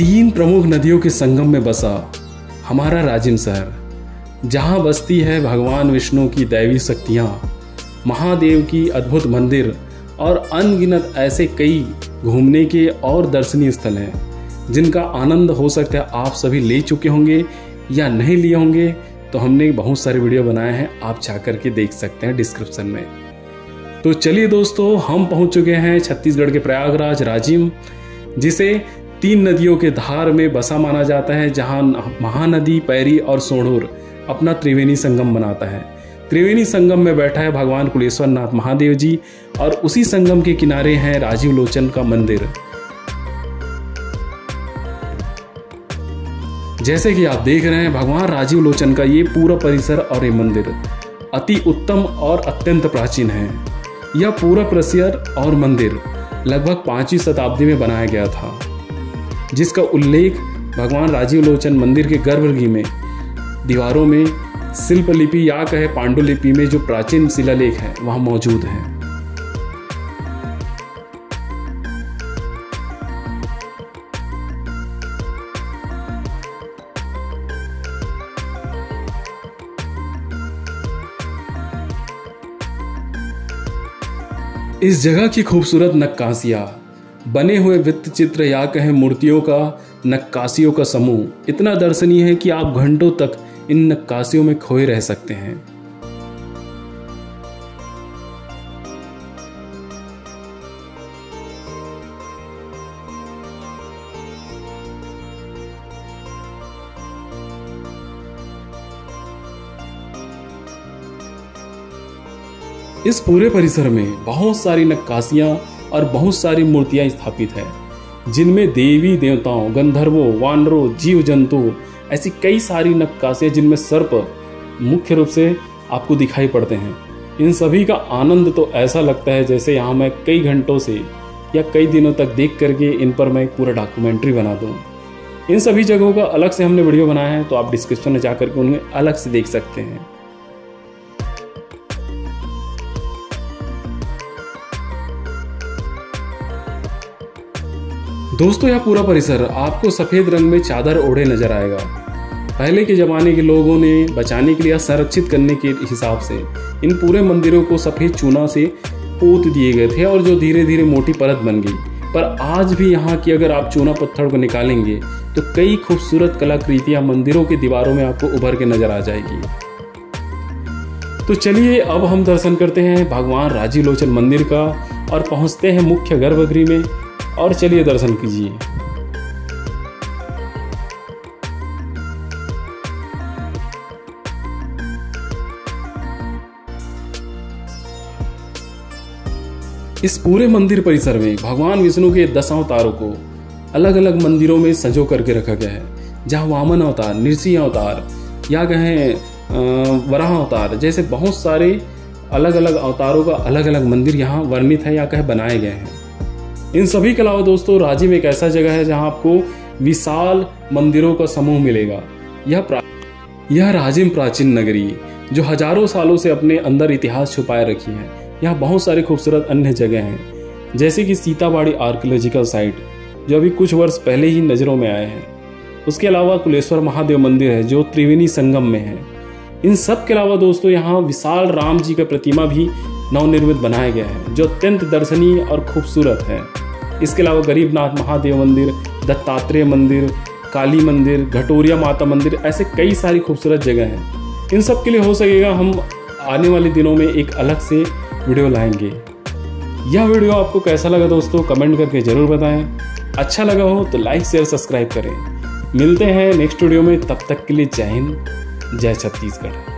तीन प्रमुख नदियों के संगम में बसा हमारा राजिम शहर, जहाँ बसती है भगवान विष्णु की दैवी शक्तियाँ, महादेव की अद्भुत मंदिर और अनगिनत ऐसे कई घूमने के और दर्शनीय स्थल हैं जिनका आनंद हो सकता है आप सभी ले चुके होंगे या नहीं लिए होंगे। तो हमने बहुत सारे वीडियो बनाए हैं, आप जाकर के देख सकते हैं डिस्क्रिप्शन में। तो चलिए दोस्तों, हम पहुंच चुके हैं छत्तीसगढ़ के प्रयागराज राजिम, जिसे तीन नदियों के धार में बसा माना जाता है, जहां महानदी, पैरी और सोंढूर अपना त्रिवेणी संगम बनाता है। त्रिवेणी संगम में बैठा है भगवान कुलेश्वर नाथ महादेव जी और उसी संगम के किनारे है राजीवलोचन का मंदिर। जैसे कि आप देख रहे हैं, भगवान राजीवलोचन का ये पूरा परिसर और ये मंदिर अति उत्तम और अत्यंत प्राचीन है। यह पूरा परिसर और मंदिर लगभग 5वीं शताब्दी में बनाया गया था, जिसका उल्लेख भगवान राजीवलोचन मंदिर के गर्भगृह में दीवारों में शिल्पलिपि या कहे पांडुलिपि में जो प्राचीन शिलालेख है वहाँ मौजूद है। इस जगह की खूबसूरत नक्काशियाँ, बने हुए वृत्त चित्र या कहें मूर्तियों का नक्काशियों का समूह इतना दर्शनीय है कि आप घंटों तक इन नक्काशियों में खोए रह सकते हैं। इस पूरे परिसर में बहुत सारी नक्काशियाँ और बहुत सारी मूर्तियाँ स्थापित हैं, जिनमें देवी देवताओं, गंधर्वों, वानरों, जीव जंतु, ऐसी कई सारी नक्काशियाँ जिनमें सर्प मुख्य रूप से आपको दिखाई पड़ते हैं। इन सभी का आनंद तो ऐसा लगता है जैसे यहाँ मैं कई घंटों से या कई दिनों तक देख करके इन पर मैं एक पूरा डॉक्यूमेंट्री बना दूँ। इन सभी जगहों का अलग से हमने वीडियो बनाया है, तो आप डिस्क्रिप्शन में जा कर के उनमें अलग से देख सकते हैं। दोस्तों, यह पूरा परिसर आपको सफ़ेद रंग में चादर ओढ़े नजर आएगा। पहले के ज़माने के लोगों ने बचाने के लिए, संरक्षित करने के हिसाब से इन पूरे मंदिरों को सफ़ेद चूना से पोत दिए गए थे और जो धीरे धीरे मोटी परत बन गई। पर आज भी यहाँ की अगर आप चूना पत्थर को निकालेंगे तो कई खूबसूरत कलाकृतियाँ मंदिरों की दीवारों में आपको उभर के नज़र आ जाएगी। तो चलिए, अब हम दर्शन करते हैं भगवान राजीवलोचन मंदिर का और पहुँचते हैं मुख्य गर्भगृह में, और चलिए दर्शन कीजिए। इस पूरे मंदिर परिसर में भगवान विष्णु के 10 अवतारों को अलग अलग मंदिरों में सजो करके रखा गया है, जहाँ वामन अवतार, नृसिंह अवतार या कहें वराह अवतार जैसे बहुत सारे अलग अलग अवतारों का अलग अलग मंदिर यहाँ वर्णित है या कहें बनाए गए हैं। इन सभी के अलावा दोस्तों, राजिम एक ऐसा जगह है जहां आपको विशाल मंदिरों का समूह मिलेगा। यह राजिम प्राचीन नगरी जो हजारों सालों से अपने अंदर इतिहास छुपाए रखी है। यहाँ बहुत सारे खूबसूरत अन्य जगह हैं, जैसे कि सीताबाड़ी आर्कियोलॉजिकल साइट, जो अभी कुछ वर्ष पहले ही नज़रों में आए हैं। उसके अलावा कुलेश्वर महादेव मंदिर है जो त्रिवेणी संगम में है। इन सब के अलावा दोस्तों, यहाँ विशाल राम जी का प्रतिमा भी नवनिर्मित बनाया गया है, जो अत्यंत दर्शनीय और खूबसूरत है। इसके अलावा गरीबनाथ महादेव मंदिर, दत्तात्रेय मंदिर, काली मंदिर, घटोरिया माता मंदिर, ऐसे कई सारी खूबसूरत जगह हैं। इन सब के लिए हो सकेगा हम आने वाले दिनों में एक अलग से वीडियो लाएंगे। यह वीडियो आपको कैसा लगा दोस्तों, कमेंट करके ज़रूर बताएं। अच्छा लगा हो तो लाइक, शेयर, सब्सक्राइब करें। मिलते हैं नेक्स्ट वीडियो में, तब तक के लिए जय हिंद, जय छत्तीसगढ़।